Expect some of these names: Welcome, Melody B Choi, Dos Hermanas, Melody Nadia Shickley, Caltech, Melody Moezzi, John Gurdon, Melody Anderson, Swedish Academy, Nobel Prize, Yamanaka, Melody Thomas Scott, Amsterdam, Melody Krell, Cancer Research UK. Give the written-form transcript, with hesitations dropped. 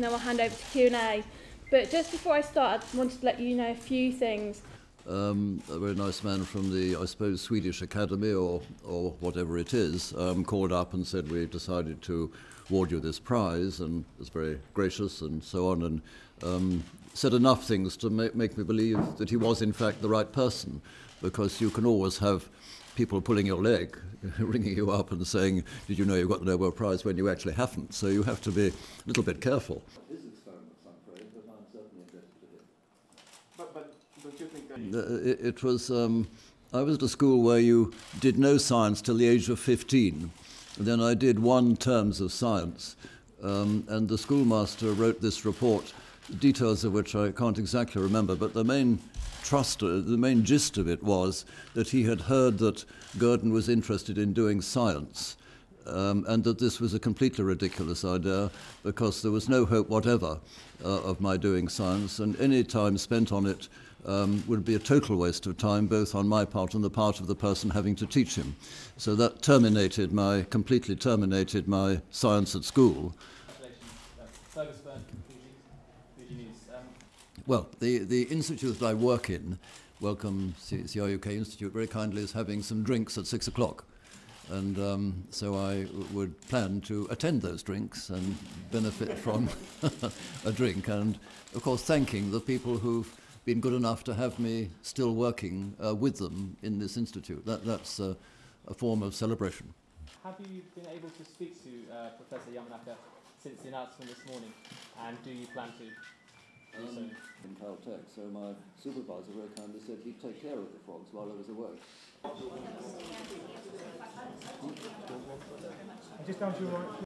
and then we'll hand over to Q&A. But just before I start, I wanted to let you know a few things. A very nice man from the, I suppose, Swedish Academy or whatever it is, called up and said, we've decided to award you this prize, and was very gracious and so on, and said enough things to make me believe that he was, in fact, the right person, because you can always have people pulling your leg, ringing you up and saying, did you know you got the Nobel Prize, when you actually haven't? So you have to be a little bit careful. It was, I was at a school where you did no science till the age of 15. And then I did 1 term of science. And the schoolmaster wrote this report, details of which I can't exactly remember, but the main gist of it was that he had heard that Gurdon was interested in doing science, and that this was a completely ridiculous idea, because there was no hope whatever of my doing science, and any time spent on it would be a total waste of time, both on my part and the part of the person having to teach him. So that terminated my, completely terminated my science at school. Well, the institute that I work in, Welcome, CRUK Institute, very kindly is having some drinks at 6 o'clock. And so I would plan to attend those drinks and benefit from a drink. And, of course, thanking the people who've been good enough to have me still working with them in this institute. That's a form of celebration. Have you been able to speak to Professor Yamanaka since the announcement this morning? And do you plan to do so? In Caltech, so my supervisor very kindly said he'd take care of the frogs while I was away. I just don't feel right.